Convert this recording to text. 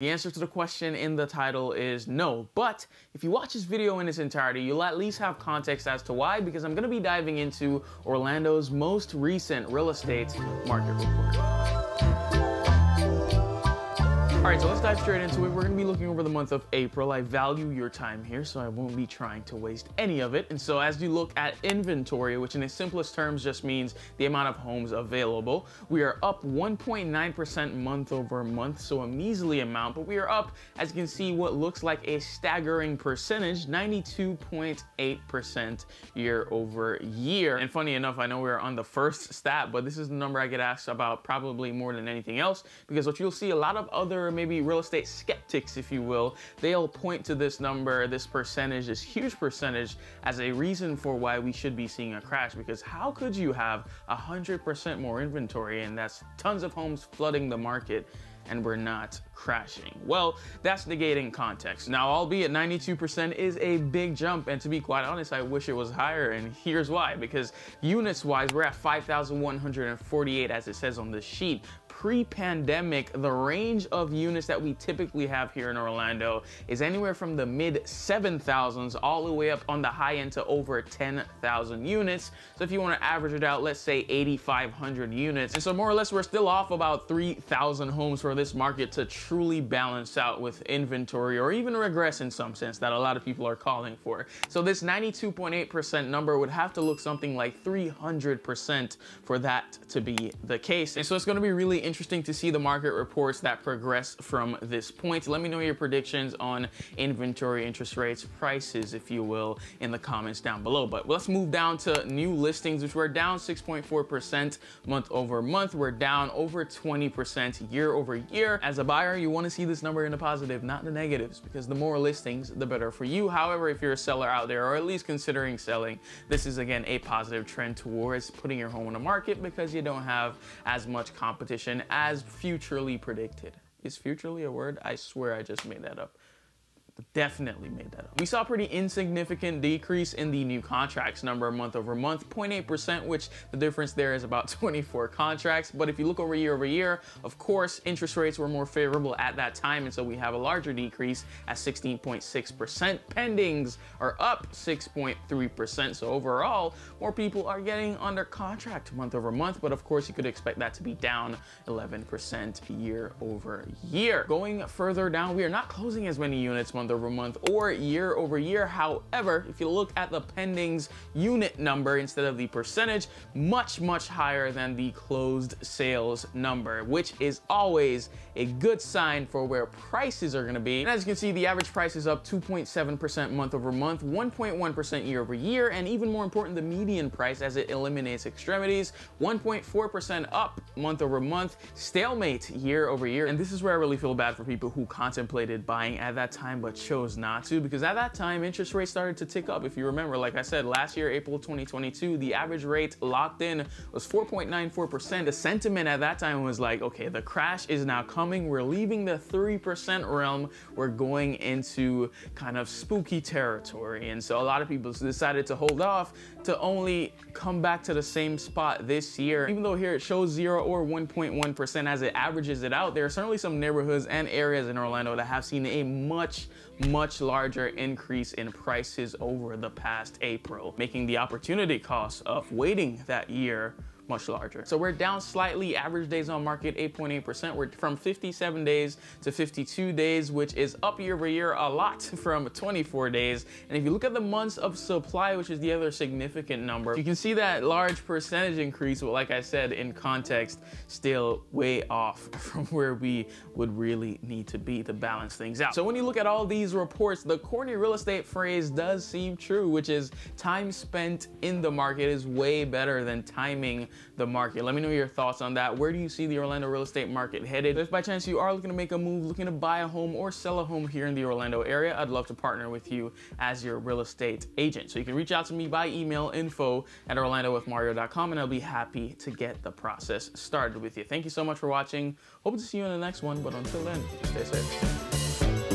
The answer to the question in the title is no, but if you watch this video in its entirety, you'll at least have context as to why, because I'm gonna be diving into Orlando's most recent real estate market report. All right, so let's dive straight into it. We're gonna be looking over the month of April. I value your time here, so I won't be trying to waste any of it. And so as you look at inventory, which in its simplest terms just means the amount of homes available, we are up 1.9% month over month, so a measly amount, but we are up, as you can see, what looks like a staggering percentage, 92.8% year over year. And funny enough, I know we're on the first stat, but this is the number I get asked about probably more than anything else, because what you'll see a lot of other maybe real estate skeptics, if you will, they'll point to this number, this percentage, this huge percentage, as a reason for why we should be seeing a crash. Because how could you have 100% more inventory, and that's tons of homes flooding the market, and we're not crashing? Well, that's negating context. Now, albeit 92% is a big jump, and to be quite honest, I wish it was higher, and here's why. Because units-wise, we're at 5,148, as it says on the sheet. Pre-pandemic, the range of units that we typically have here in Orlando is anywhere from the mid 7,000s all the way up on the high end to over 10,000 units. So if you want to average it out, let's say 8,500 units. And so more or less, we're still off about 3,000 homes for this market to truly balance out with inventory, or even regress in some sense, that a lot of people are calling for. So this 92.8% number would have to look something like 300% for that to be the case. And so it's going to be really interesting to see the market reports that progress from this point. Let me know your predictions on inventory, interest rates, prices, if you will, in the comments down below. But let's move down to new listings, which were down 6.4% month over month. We're down over 20% year over year. As a buyer, you want to see this number in the positive, not the negatives, because the more listings, the better for you. However, if you're a seller out there, or at least considering selling, this is again a positive trend towards putting your home on the market, because you don't have as much competition as futurely predicted. Is futurely a word? I swear I just made that up. Definitely made that up. We saw a pretty insignificant decrease in the new contracts number month over month, 0.8%, which the difference there is about 24 contracts. But if you look over year, of course, interest rates were more favorable at that time. And so we have a larger decrease at 16.6%. Pendings are up 6.3%. So overall, more people are getting under contract month over month. But of course, you could expect that to be down 11% year over year. Going further down, we are not closing as many units month over month or year over year. However, if you look at the pendings unit number instead of the percentage, much higher than the closed sales number, which is always a good sign for where prices are going to be. And as you can see, the average price is up 2.7% month over month, 1.1% year over year, and even more important, the median price, as it eliminates extremities, 1.4% up month over month, stalemate year over year. And this is where I really feel bad for people who contemplated buying at that time but chose not to, because at that time interest rates started to tick up. If you remember, like I said, last year, April 2022, the average rate locked in was 4.94%. The sentiment at that time was like, okay, the crash is now coming. We're leaving the 3% realm. We're going into kind of spooky territory. And so a lot of people decided to hold off, to only come back to the same spot this year. Even though here it shows 0 or 1.1% as it averages it out, there are certainly some neighborhoods and areas in Orlando that have seen a much larger increase in prices over the past April, making the opportunity cost of waiting that year much larger. So we're down slightly, average days on market 8.8%. We're from 57 days to 52 days, which is up year over year a lot from 24 days. And if you look at the months of supply, which is the other significant number, you can see that large percentage increase, but like I said, in context, still way off from where we would really need to be to balance things out. So when you look at all these reports, the corny real estate phrase does seem true, which is time spent in the market is way better than timing the market. Let me know your thoughts on that. Where do you see the Orlando real estate market headed? If by chance you are looking to make a move, looking to buy a home or sell a home here in the Orlando area, I'd love to partner with you as your real estate agent. So you can reach out to me by email, info@orlandowithmario.com, and I'll be happy to get the process started with you. Thank you so much for watching. Hope to see you in the next one, but until then, stay safe.